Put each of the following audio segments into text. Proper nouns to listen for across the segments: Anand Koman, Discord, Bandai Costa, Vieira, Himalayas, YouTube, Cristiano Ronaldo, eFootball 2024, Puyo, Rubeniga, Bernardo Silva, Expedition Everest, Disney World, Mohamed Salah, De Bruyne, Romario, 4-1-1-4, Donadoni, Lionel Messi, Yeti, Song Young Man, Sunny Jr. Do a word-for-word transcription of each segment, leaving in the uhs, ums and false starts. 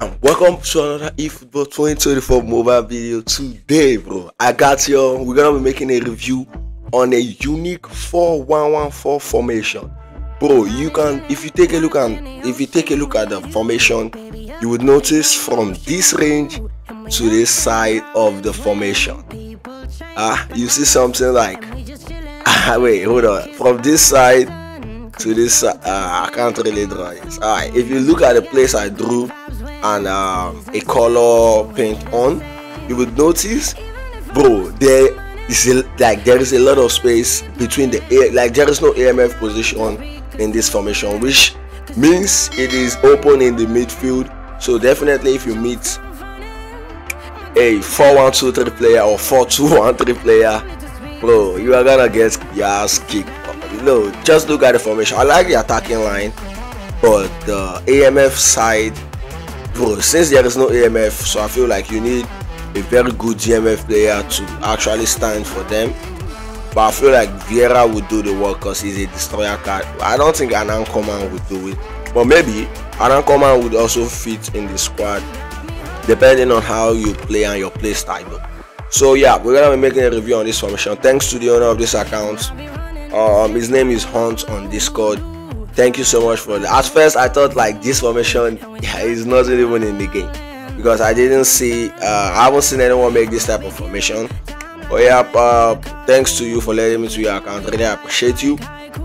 And welcome to another eFootball twenty twenty-four mobile video. Today, bro, I got you. We're gonna be making a review on a unique four one one four formation, bro. You can, if you take a look and if you take a look at the formation, you would notice from this range to this side of the formation. Ah, uh, you see something like, wait, hold on, from this side to this. Uh, I can't really draw this. All right, if you look at the place I drew and um, a color paint on, you would notice, bro, there is a, like there is a lot of space between the air, like there is no A M F position in this formation, which means it is open in the midfield. So definitely, if you meet a four one two three player or four two one three player, bro, you are gonna get your ass kicked. No, just look at the formation. I like the attacking line, but the A M F side, bro, since there is no A M F, so I feel like you need a very good D M F player to actually stand for them. But I feel like Vieira would do the work because he's a destroyer card. I don't think Anand Koman would do it, but maybe Anand Koman would also fit in the squad depending on how you play and your play style. So yeah, we're gonna be making a review on this formation. Thanks to the owner of this account. Um, his name is Hunt on Discord. Thank you so much for that. At first I thought like this formation, yeah, is not even in the game because I didn't see, uh, I haven't seen anyone make this type of formation. But yeah, uh, thanks to you for letting me to your account. Really appreciate you.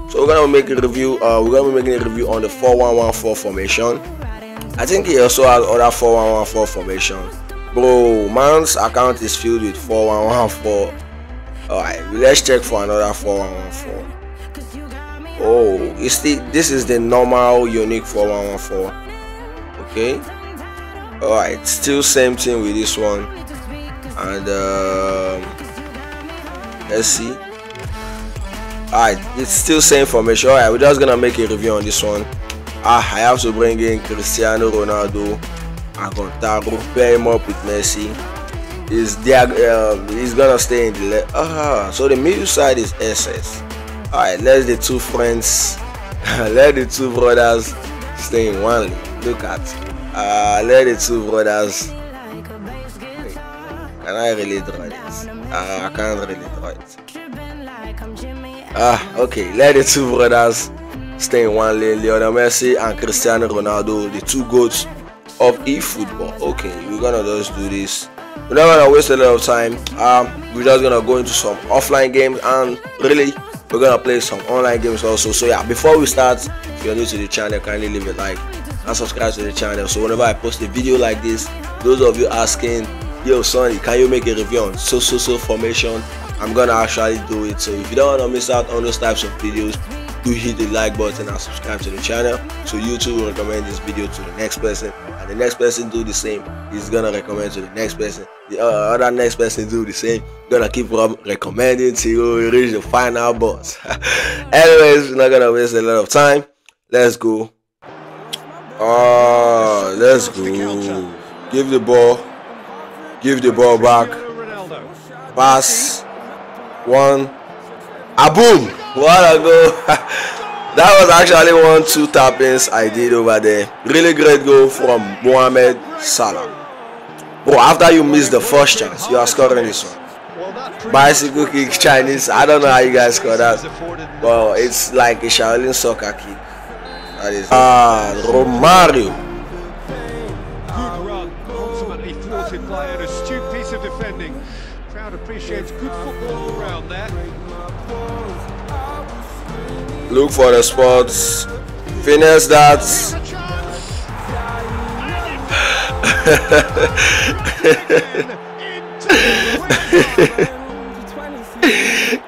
So we're gonna make a review. Uh, we're gonna be making a review on the four one one four formation. I think he also has other four one one four formations. Bro, man's account is filled with four one one four. Alright, let's check for another four one one four. Oh, it's the, this is the normal unique four one one four. Okay. Alright, still same thing with this one. And um, let's see. Alright, it's still same formation. Alright, we're just gonna make a review on this one. Ah, I have to bring in Cristiano Ronaldo and Contaro, pair him up with Messi. Is there, um, he's gonna stay in the left. Ah, so the middle side is S S. All right, let the two friends, let the two brothers stay in one league. Look at, uh, let the two brothers. Wait, can I really draw this? Uh, I can't really draw it. Ah, okay, let the two brothers stay in one lane. Lionel Messi and Cristiano Ronaldo, the two goats of eFootball. Okay, we're gonna just do this. We're not gonna waste a lot of time. Um, we're just gonna go into some offline games and really we're gonna play some online games also. So yeah, before we start, if you're new to the channel, kindly leave a like and subscribe to the channel. So whenever I post a video like this, those of you asking, yo Sonny, can you make a review on so so so formation? I'm gonna actually do it. So if you don't wanna miss out on those types of videos, do hit the like button and subscribe to the channel so YouTube will recommend this video to the next person, and the next person do the same. He's gonna recommend to the next person, the uh, other next person do the same. Gonna keep recommending till you reach the final boss. Anyways, we're not gonna waste a lot of time. Let's go. Oh, uh, let's go. Give the ball, give the ball back, pass one, a boom. What a goal. That was actually one two tap-ins I did over there. Really great goal from Mohamed Salah. Oh, after you miss the first chance, you are scoring this one. Bicycle kick, Chinese. I don't know how you guys score that. Well, it's like a Shaolin soccer kick. That is ah, Romario. Ultimately thwarted by an astute piece of defending. Crowd appreciates good football around there. Look for the spots. Finesse that.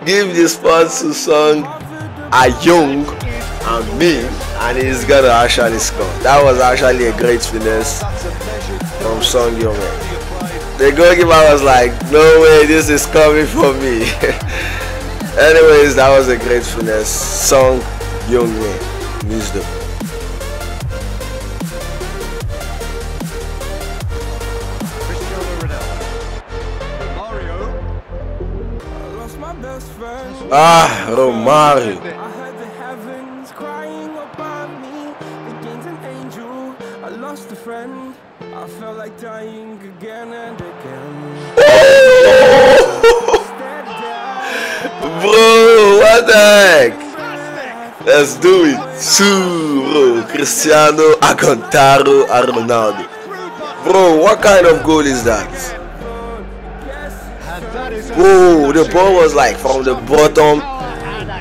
Give the spots to Song Young and me, and he's gonna actually score. That was actually a great finesse from Song Young Man. The goalkeeper was like, no way, this is coming for me. Anyways, that was a great finesse. Song Young Man missed the ball. Cristiano Ronaldo. Mario. I lost my best friend. Ah, Romario. I heard the heavens crying about me. Against an angel. I lost a friend. I felt like dying again and again. Bro, what the heck? Let's do it. Suro, Cristiano, Agantaro, Ronaldo. Bro, what kind of goal is that? Bro, the ball was like from the bottom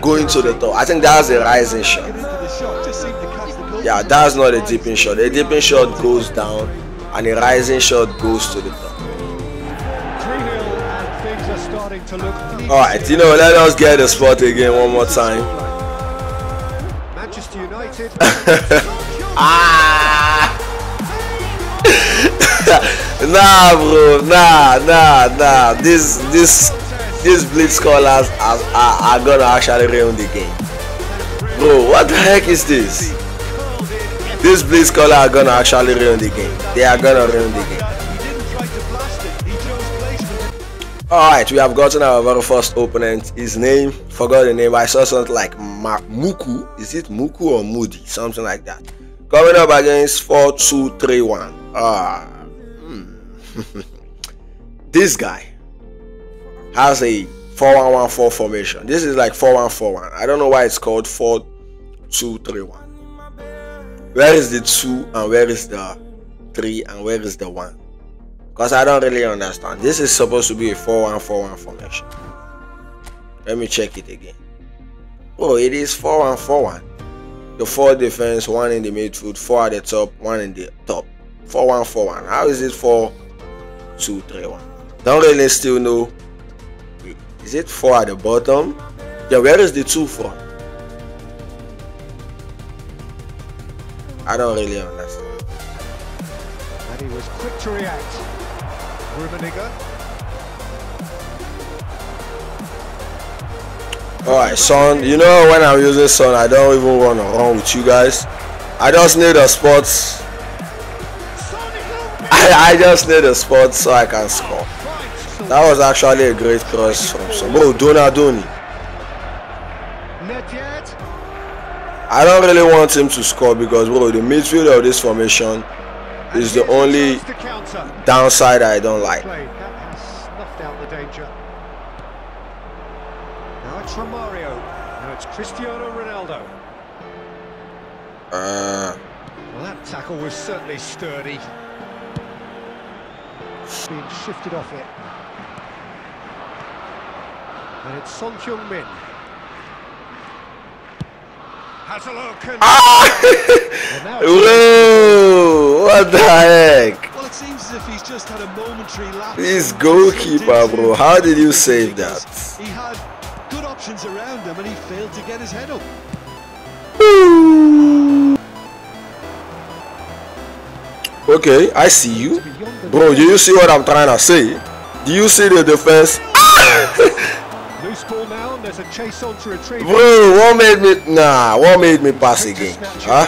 going to the top. I think that's a rising shot. Yeah, that's not a dipping shot. A dipping shot goes down and a rising shot goes to the top. Alright, you know, let us get the spot again one more time. Manchester United. Ah! Nah, bro, nah, nah, nah. This, this, these blitz callers are, are, are gonna actually ruin the game. Bro, what the heck is this? These blitz callers are gonna actually ruin the game. They are gonna ruin the game. Alright, we have gotten our very first opponent. His name, forgot the name, I saw something like Ma Muku. Is it Muku or Moody? Something like that. Coming up against four two three one. Ah, hmm. This guy has a four one one four formation. This is like four one four one. I don't know why it's called four two three one. Where is the two and where is the three and where is the one? Because I don't really understand. This is supposed to be a four one four one formation. Let me check it again. Oh, it is four one four one. The four defense, one in the midfield, four at the top, one in the top. four one four one. How is it four two three one? Don't really still know. Is it four at the bottom? Yeah, where is the two from? I don't really understand. And he was quick to react. Rubeniga. Alright, Son, you know when I'm using Son, I don't even want to run with you guys. I just need a spot. I, I just need a spot so I can score. That was actually a great cross from Son. Bro, Donadoni. I don't really want him to score because, bro, the midfield of this formation is the only downside I don't like. Snuffed out the danger. Now it's Romario. Now it's Cristiano Ronaldo. Uh, well, that tackle was certainly sturdy. Being shifted off it. And it's Song Young Man. Has a look. Whoa! What the heck? Well, it seems as if he's just had a momentary lapse. This goalkeeper, bro. How did you save that? He had good options around him, and he failed to get his head up. Okay, I see you, bro. Do you see what I'm trying to say? Do you see the defense? Loose ball now, there's a chase on to retrieve. Bro, what made me nah, what made me pass again? Huh?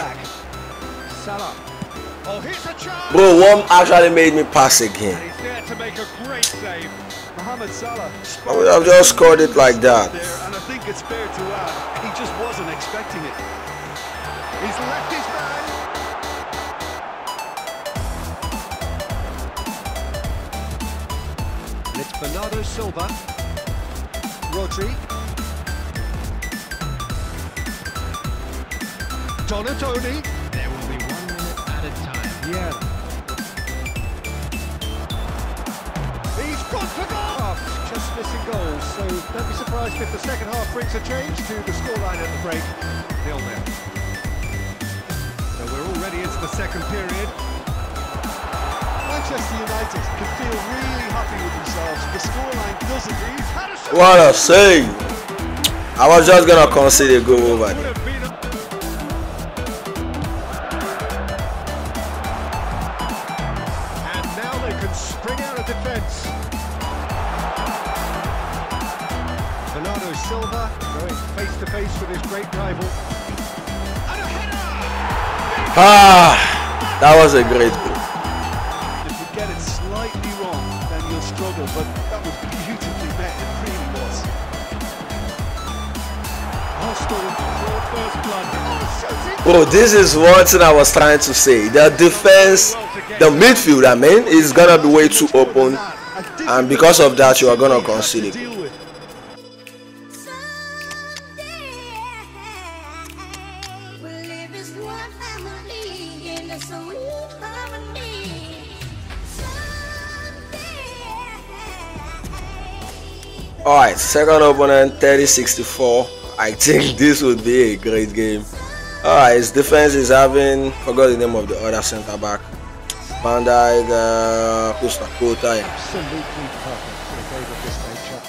Salah. Oh, here's a chance. Bro, what actually made me pass again? He's there to make a great save. Mohamed Salah. I would have just scored it like that. And I think it's fair to add, he just wasn't expecting it. He's left his man. And it's Bernardo Silva. Rodri. Donadoni. There will be one minute at a time. Yeah. He's gone for goal! Just missing goals, so don't be surprised if the second half brings a change to the scoreline at the break. nil nil. So we're already into the second period. Manchester United can feel really happy with themselves. The scoreline doesn't leave. What a save! I was just gonna concede a goal over there. And now they can spring out of defense. Bernardo Silva going face to face with his great rival. And a header! Ah, that was a great goal. Struggle, but that was beautifully met. It really was. Oh, this is what I was trying to say. The defense, the midfield, I mean, is gonna be way too open, and because of that, you are gonna concede it. Alright, second opponent thirty sixty-four. I think this would be a great game. Alright, his defense is having, forgot the name of the other center back, Bandai Costa. Absolutely perfect for a game of this nature.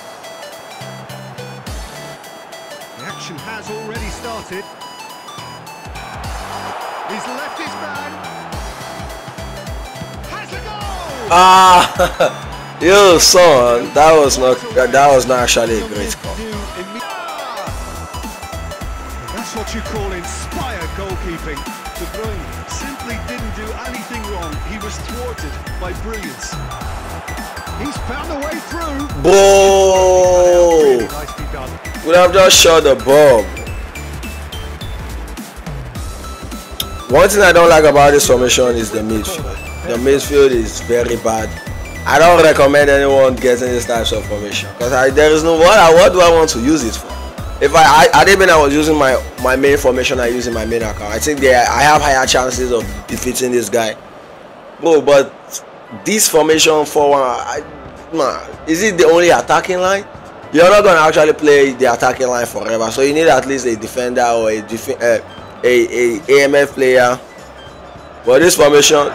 The action has already started. He's left his man. Has a goal! Ah! Yo son, that was not that was not actually a great call. That's what you call inspired goalkeeping. De Bruyne simply didn't do anything wrong. He was thwarted by brilliance. He's found a way through. Bro, would have just shot the ball. One thing I don't like about this formation is the midfield. The midfield is very bad. I don't recommend anyone getting this type of formation because there is no what. I, what do I want to use it for? If I I, I didn't mean I was using my my main formation, I using my main account. I think they I have higher chances of defeating this guy. Bro, but this formation for one, I, man, is it the only attacking line? You're not gonna actually play the attacking line forever, so you need at least a defender or a def uh, a, a A M F player. But this formation.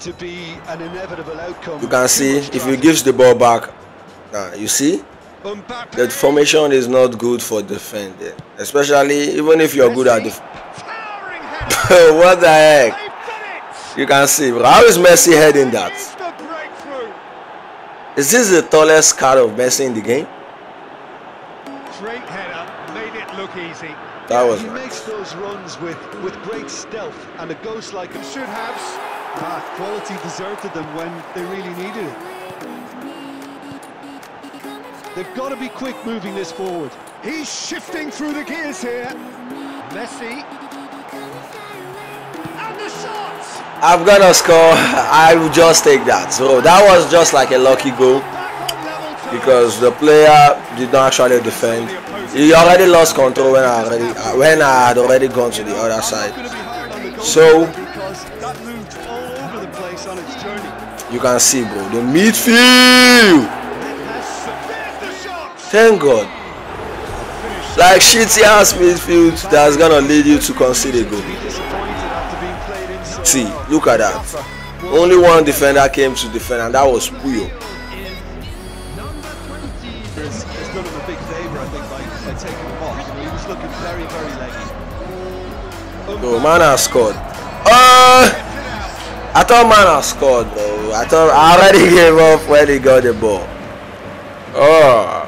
To be an inevitable outcome. You can see if he gives the ball back, uh, you see that formation is not good for defending, especially even if you're good at the what the heck. You can see, bro, how is Messi heading that? Is this the tallest card of Messi in the game? Straight header, made it look easy. That was he nice. Makes those runs with with great stealth and a ghost like him should have. But quality deserted them when they really needed it. They've got to be quick moving this forward. He's shifting through the gears here. Messi. And the shots! I'm gonna score. I will just take that. So that was just like a lucky goal because the player did not actually defend. He already lost control when I already when I had already gone to the other side. So you can see, bro, the midfield. Thank God. Like shitty ass midfield that's gonna lead you to concede a goal. See, look at that. Only one defender came to defend, and that was Puyo. So man has scored. Uh, I thought man has scored, bro. I thought I already gave up when he got the ball. Oh.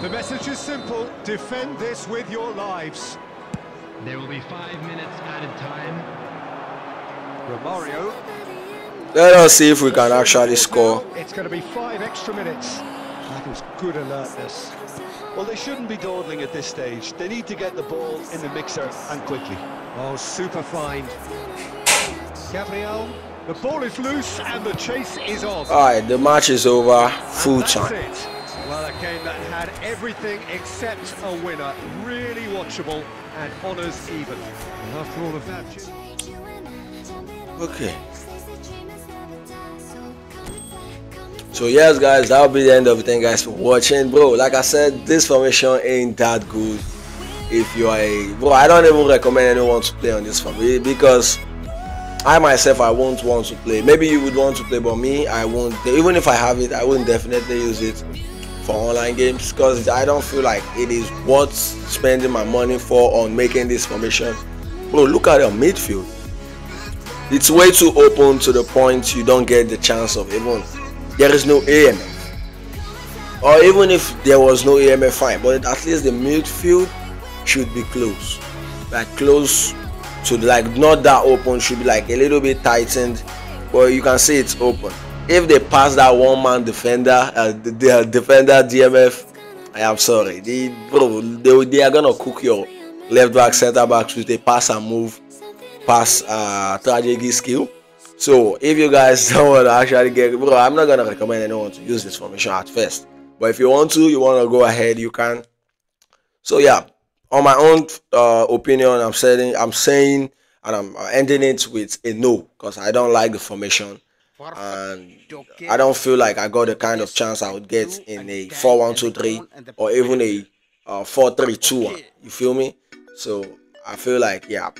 The message is simple. Defend this with your lives. There will be five minutes added time. Romario. Let us see if we can actually score. It's going to be five extra minutes. That was good alertness. Well, they shouldn't be dawdling at this stage. They need to get the ball in the mixer and quickly. Oh, super fine. Gabriel, the ball is loose and the chase is on. All right, the match is over. Full time. Well, a game that had everything except a winner. Really watchable and honours even. And after all of that, okay. So yes guys, that'll be the end of it. Thank you guys for watching. Bro, like I said, this formation ain't that good. If you are a bro, I don't even recommend anyone to play on this for me because I myself I won't want to play. Maybe you would want to play, but me, I won't. Even if I have it, I wouldn't definitely use it for online games because I don't feel like it is worth spending my money for on making this formation. Bro, look at your midfield. It's way too open to the point you don't get the chance of even. There is no A M F, or even if there was no A M F, fine, but at least the midfield should be close, like close to, like not that open, should be like a little bit tightened, but you can see it's open. if they pass that one-man defender, uh, the, the defender D M F, I am sorry, they, bro, they, they are gonna cook your left-back, center-back with a pass and move, pass uh, strategy skill. So if you guys don't want to actually get, bro, I'm not gonna recommend anyone to use this formation at first. But if you want to, you want to go ahead, you can. So yeah, on my own uh, opinion, I'm saying, I'm saying, and I'm ending it with a no, because I don't like the formation, and I don't feel like I got the kind of chance I would get in a four one two three or even a uh, four three two one. You feel me? So I feel like, yeah,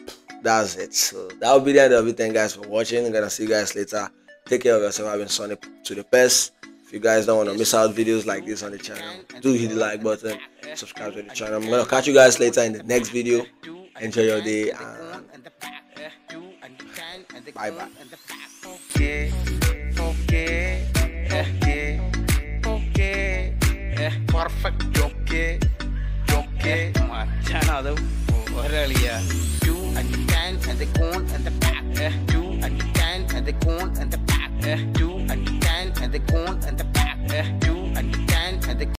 that's it. So that will be the end of it. Thank you guys for watching. I'm gonna see you guys later. Take care of yourself. I've been Sonic to the best. If you guys don't want to miss out videos like this on the channel, do hit the like button, subscribe to the channel. I'm gonna catch you guys later in the next video. Enjoy your day and bye bye. Okay, okay, okay, okay, perfect. Okay, okay, channel earlier. You and the can and the cone and the back. You and the can and the cone and the back. You and the can and the cone and the back. You and the can and the